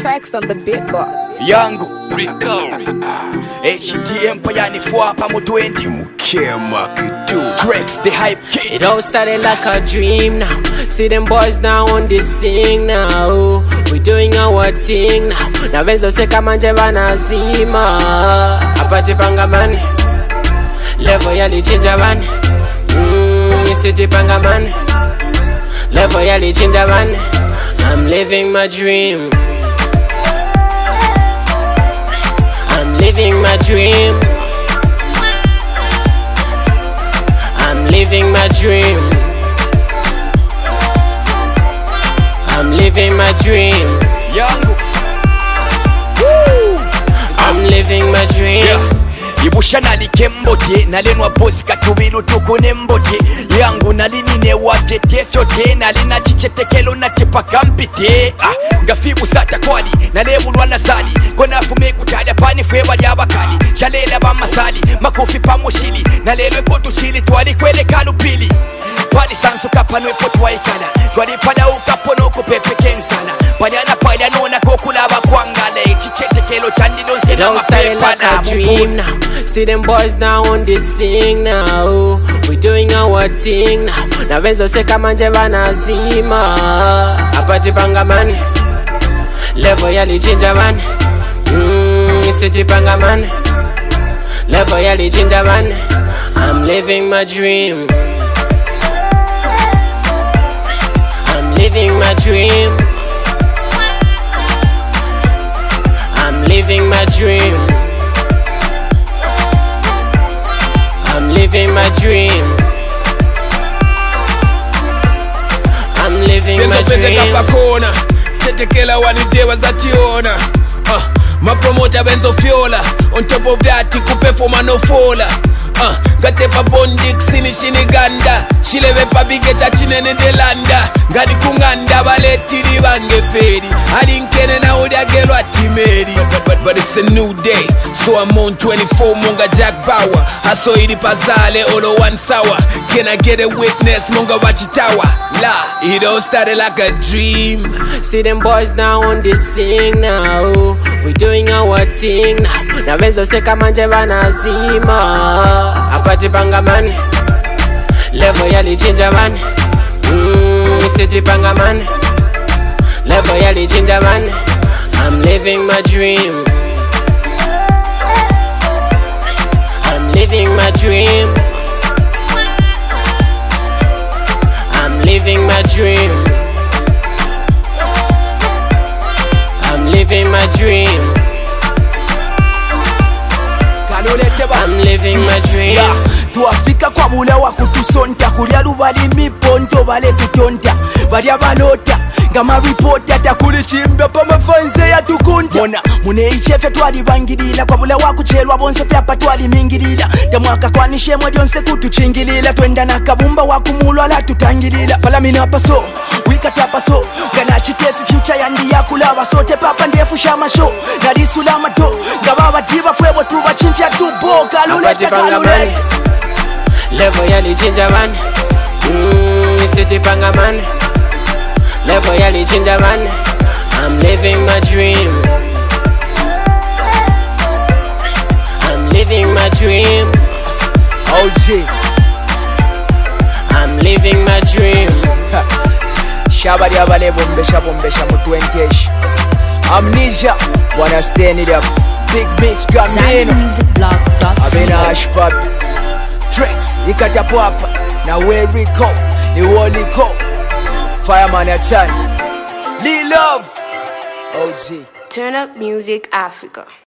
tracks on the beatbox. Yangu recovery HD Empire ni for hapa mu 20 mukema kitu tracks the hype kid. It all started like a dream now. See them boys now on the scene now. We doing our thing now. Na wenzo se kama njeva nazima. Apati pangamani. Level yali chinja bani. City pangamani. Level yali chinja bani. I'm living my dream. I'm living my dream. I'm living my dream. I'm living my dream. I'm living my dream. Yeah. Ibusha nali kembote, nalenwa boss katubiru tuku nembote. Yangu nalini ne watete sote, nalina chichetekelo na tepa kampite. Ngafi usata kwali, nalemulwa nasali. Kona fume kutada pani fewali abakali. Shalela ba masali, makufi pa moshili. Nalelwe kotu chili, tuwali kwele kalupili. Pali sansu kapanwe potu wa ikala. Tuwali pada ukapono kupepe kensala. Panyana pala nona kokulaba kwangale. Chichetekelo chandi nonsi. It all started like a dream now. See them boys now on the scene now. We doing our thing now. Na wenzo se kama njeva nazima. Apati pangamani. Level yali chinja bani. City pangamani. Level yali chinja bani. I'm living my dream. I'm living my dream. I'm living my dream. I'm living my dream. I'm living my dream. Tetekela walide wazationa. My promoter Benzo Fiola. On top of that, he could perform a no fola. Gatepa bondik sini shiniganda. Shilewe pabigeta chinene delanda. Gadi kunganda wale tiri wange fedi. Hadi nkene na udia gelo atimeri. But it's a new day. So I'm on 24 munga Jack Bauer. Aso hidi pazale olo one sour. Can I get a witness munga wachitawa. La, it all started like a dream. See them boys now on the scene now. We doing our thing now. Na wenzo se kama njeva nazima. Apati pangamani. Level yali chinja bani. City pangamani. Level yali chinja bani. I'm living my dream. I'm living my dream. I'm living my dream. I'm living my dream. I'm living my dream. Tuafika kwa mule wa kutusonta. Kulia rubali miponto vale tutonta. Varia valota. Gama reporta takulichimbe pa mafanze ya tukunta. Mona mune ichefe tuwali bangilila. Kwa mule wa kuchelwa bonse fiapa tuwali mingilila. Damwaka kwa nishemwe dionse kutuchingilila. Tuenda na kabumba wa kumulwa la tutangilila. Fala minapaso, wikatapaso. Gana chitefi future yandi ya kulawa. Sote papa ndefu shama show. Narisulama to. Gawawa diva fuewa tuwa chimfia tubo. Kaluleta kaluleta. Level yali chinja bani. City pangamani. Level yali chinja bani. I'm living my dream. I'm living my dream. OG. I'm living my dream. Shabari abale bombesha bombesha mutu enkesh. Amnesia wanna stand it up. Big bitch got me in. I've been a hush puppy. Tricks, you got your pop. Now where we go, you only go. Fireman at time. Lee Love. OG. Turn up music Africa.